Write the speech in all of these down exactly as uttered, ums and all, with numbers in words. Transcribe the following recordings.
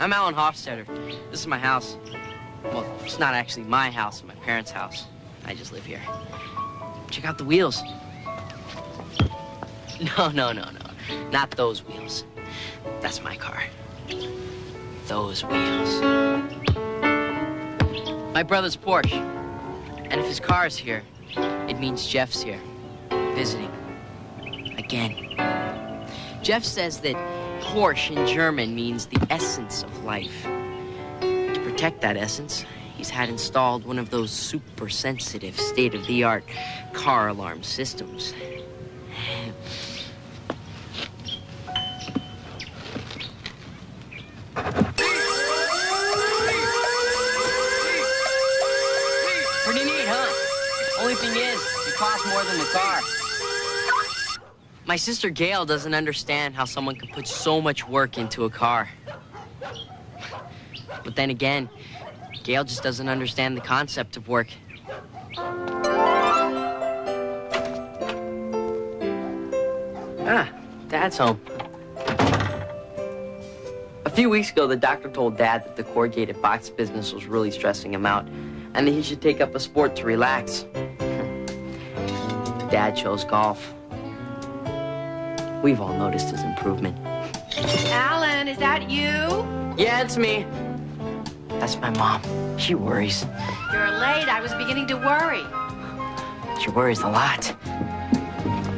I'm Alan Hofstetter. This is my house. Well, it's not actually my house, it's my parents' house. I just live here. Check out the wheels. No, no, no, no. Not those wheels. That's my car. Those wheels. My brother's Porsche. And if his car is here, it means Jeff's here. Visiting. Again. Jeff says that Porsche in German means the essence of life. To protect that essence, he's had installed one of those super-sensitive, state-of-the-art car alarm systems. Costs more than the car. My sister Gail doesn't understand how someone can put so much work into a car. But then again, Gail just doesn't understand the concept of work. Ah, Dad's home. A few weeks ago, the doctor told Dad that the corrugated box business was really stressing him out and that he should take up a sport to relax. Dad chose golf. We've all noticed his improvement. Alan, is that you? Yeah, it's me. That's my mom. She worries. You're late. I was beginning to worry. She worries a lot.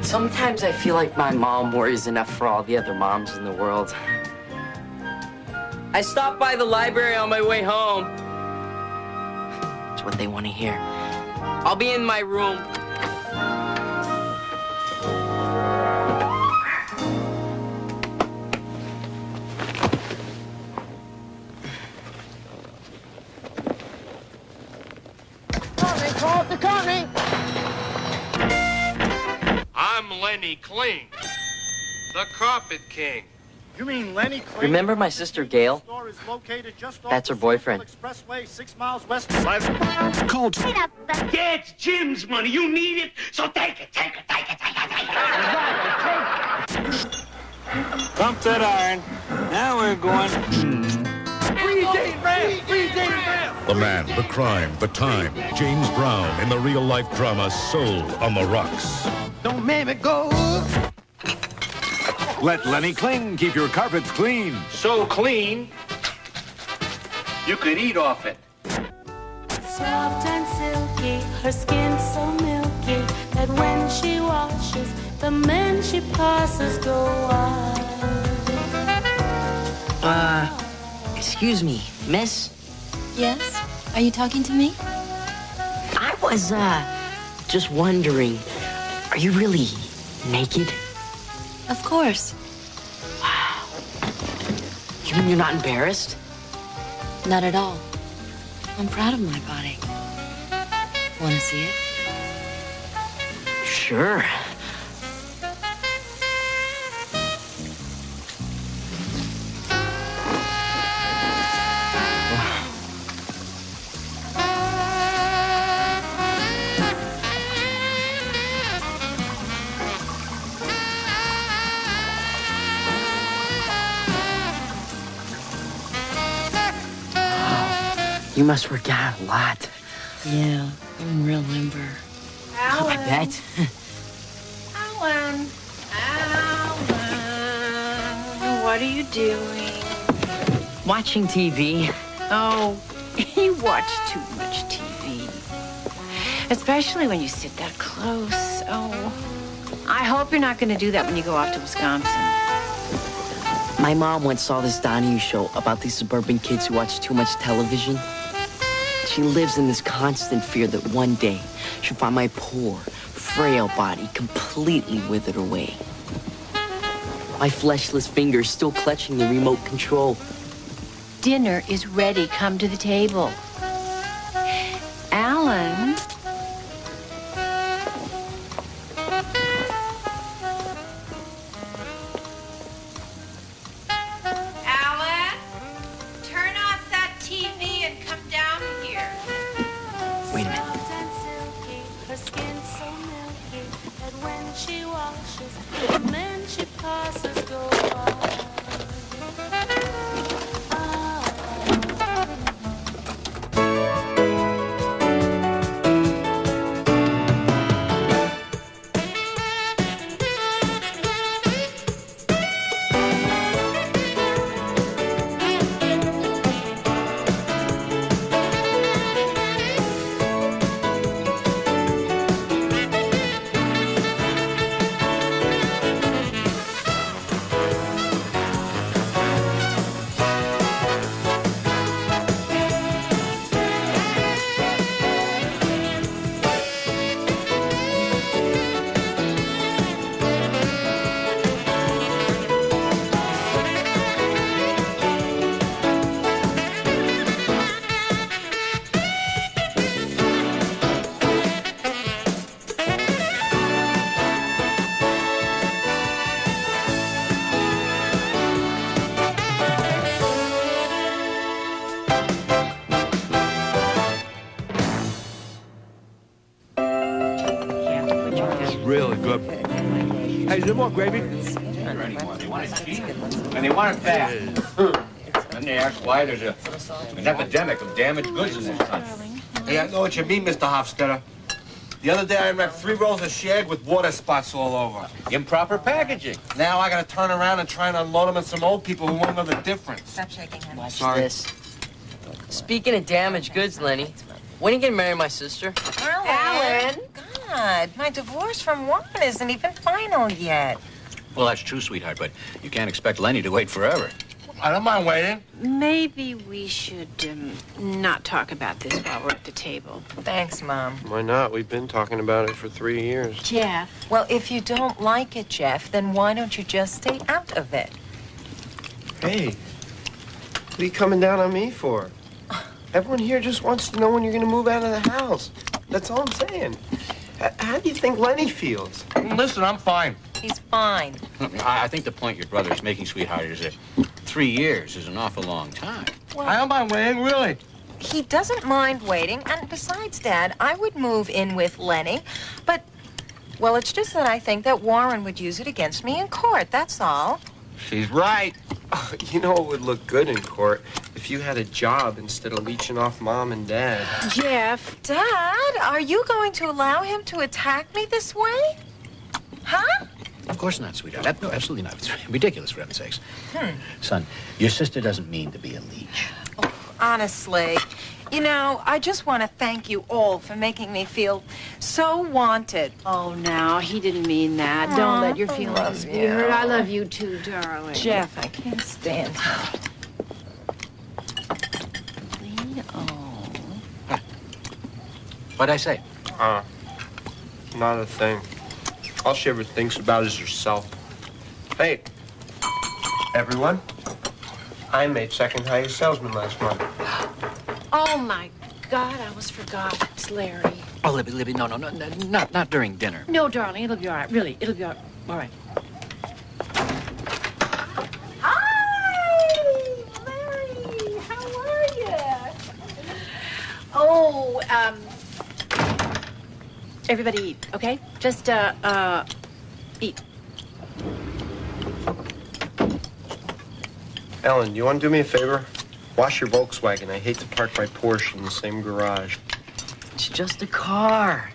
Sometimes I feel like my mom worries enough for all the other moms in the world. I stopped by the library on my way home. It's what they want to hear. I'll be in my room. I'm Lenny Kling, the Carpet King. You mean Lenny Kling? Remember my sister Gail? That's her boyfriend. Expressway, six miles west. Cold. Yeah, it's Jim's money. You need it, so take it, take it, take it, take it, take it. Pump that iron. Now we're going. The man, the crime, the time. James Brown in the real-life drama Soul on the Rocks. Don't make me go. Let Lenny Kling keep your carpets clean. So clean, you could eat off it. Soft and silky, her skin so milky that when she washes, the men she passes go wild. Uh... Excuse me, miss? Yes? Are you talking to me? I was, uh, just wondering, are you really naked? Of course. Wow. You mean you're not embarrassed? Not at all. I'm proud of my body. Want to see it? Sure. You must work out a lot. Yeah, I'm real limber. Alan. I bet. Alan. Alan. What are you doing? Watching T V. Oh, you watch too much T V. Especially when you sit that close. Oh, I hope you're not going to do that when you go off to Wisconsin. My mom once saw this Donahue show about these suburban kids who watch too much television. She lives in this constant fear that one day she'll find my poor, frail body completely withered away. My fleshless fingers still clutching the remote control. Dinner is ready. Come to the table. Alan. Passes go by. Hey, is there more gravy? And they want it fast. And they ask why there's a, an epidemic of damaged goods in this country. Hey, I know what you mean, Mister Hofstetter. The other day I wrapped three rolls of shag with water spots all over. Improper packaging. Now I gotta turn around and try and unload them at some old people who won't know the difference. Stop shaking hands. Watch Sorry. this. Speaking of damaged goods, Lenny, when are you gonna marry my sister? Alan. Alan! God, my divorce from Warren isn't even final yet. Well, that's true, sweetheart, but you can't expect Lenny to wait forever. I don't mind waiting. Maybe we should um, not talk about this while we're at the table. Thanks, Mom. Why not? We've been talking about it for three years. Jeff. Well, if you don't like it, Jeff, then why don't you just stay out of it? Hey, what are you coming down on me for? Everyone here just wants to know when you're going to move out of the house. That's all I'm saying. H- how do you think Lenny feels? Listen, I'm fine. He's fine. I think the point your brother's making, sweetheart, is that three years is an awful long time. Well, I don't mind waiting, really. He doesn't mind waiting, and besides, Dad, I would move in with Lenny, but, well, it's just that I think that Warren would use it against me in court, that's all. She's right. Oh, you know it would look good in court if you had a job instead of leeching off Mom and Dad. Jeff. Dad, are you going to allow him to attack me this way? Huh? Of course not, sweetheart. No, absolutely not. It's ridiculous, for heaven's sakes. Hmm. Son, your sister doesn't mean to be a leech. Oh, honestly, you know, I just want to thank you all for making me feel so wanted. Oh, no, he didn't mean that. Aww, don't let your feelings be hurt. I love you too, darling. Jeff, I can't stand him. Leo. What'd I say? Uh, not a thing. All she ever thinks about is herself. Hey, everyone, I made second highest salesman last month. Oh, my God, I almost forgot. It's Larry. Oh, Libby, Libby, no, no, no, not, not during dinner. No, darling, it'll be all right, really. It'll be all right. Hi, Larry, how are you? Oh, um... everybody eat, okay? Just, uh, uh, eat. Ellen, you want to do me a favor? Wash your Volkswagen. I hate to park my Porsche in the same garage. It's just a car.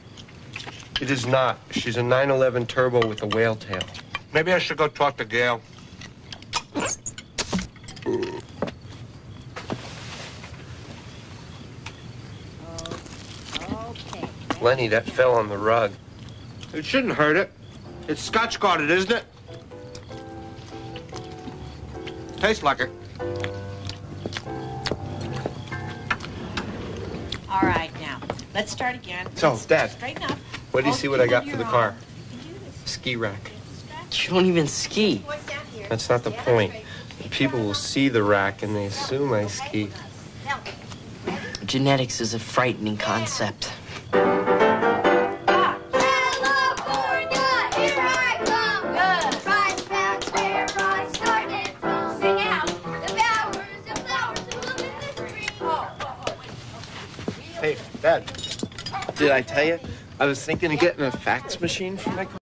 It is not. She's a nine eleven Turbo with a whale tail. Maybe I should go talk to Gail. Lenny, that fell on the rug. It shouldn't hurt it. It's Scotch-guarded, isn't it? Tastes like it. All right, now, let's start again. So, Dad, straighten up. What do you see what I got for the car? Ski rack. You don't even ski. That's not the point. People will see the rack and they assume I ski. Genetics is a frightening concept. Dad, did I tell you I was thinking of getting a fax machine for my car?